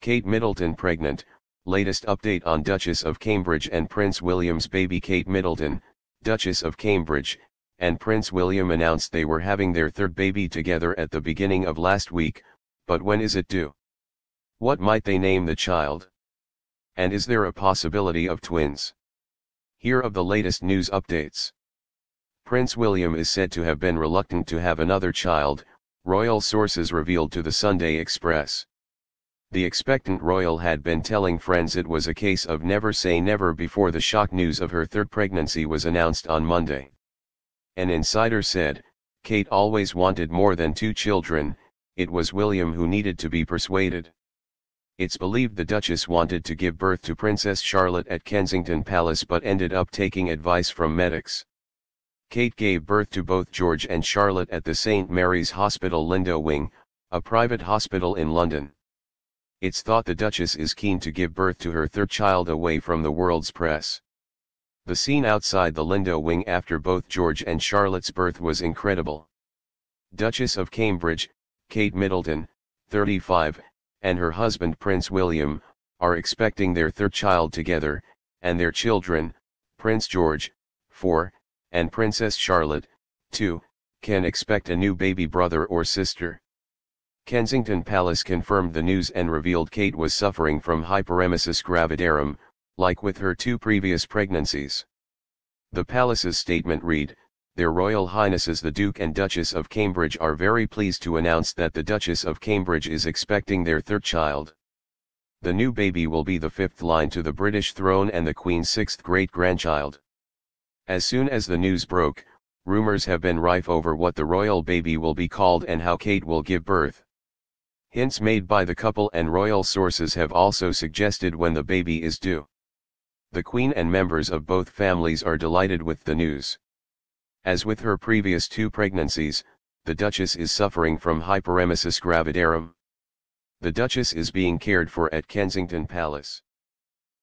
Kate Middleton pregnant, latest update on Duchess of Cambridge and Prince William's baby. Kate Middleton, Duchess of Cambridge, and Prince William announced they were having their third baby together at the beginning of last week, but when is it due? What might they name the child? And is there a possibility of twins? Here are the latest news updates. Prince William is said to have been reluctant to have another child, royal sources revealed to the Sunday Express. The expectant royal had been telling friends it was a case of never say never before the shock news of her third pregnancy was announced on Monday. An insider said, "Kate always wanted more than two children, it was William who needed to be persuaded." It's believed the Duchess wanted to give birth to Princess Charlotte at Kensington Palace but ended up taking advice from medics. Kate gave birth to both George and Charlotte at the St. Mary's Hospital Lindo Wing, a private hospital in London. It's thought the Duchess is keen to give birth to her third child away from the world's press. The scene outside the Lindo Wing after both George and Charlotte's birth was incredible. Duchess of Cambridge, Kate Middleton, 35, and her husband Prince William, are expecting their third child together, and their children, Prince George, 4, and Princess Charlotte, 2, can expect a new baby brother or sister. Kensington Palace confirmed the news and revealed Kate was suffering from hyperemesis gravidarum, like with her two previous pregnancies. The palace's statement read, "Their Royal Highnesses the Duke and Duchess of Cambridge are very pleased to announce that the Duchess of Cambridge is expecting their third child. The new baby will be the fifth line to the British throne and the Queen's sixth great-grandchild." As soon as the news broke, rumors have been rife over what the royal baby will be called and how Kate will give birth. Hints made by the couple and royal sources have also suggested when the baby is due. The Queen and members of both families are delighted with the news. As with her previous two pregnancies, the Duchess is suffering from hyperemesis gravidarum. The Duchess is being cared for at Kensington Palace.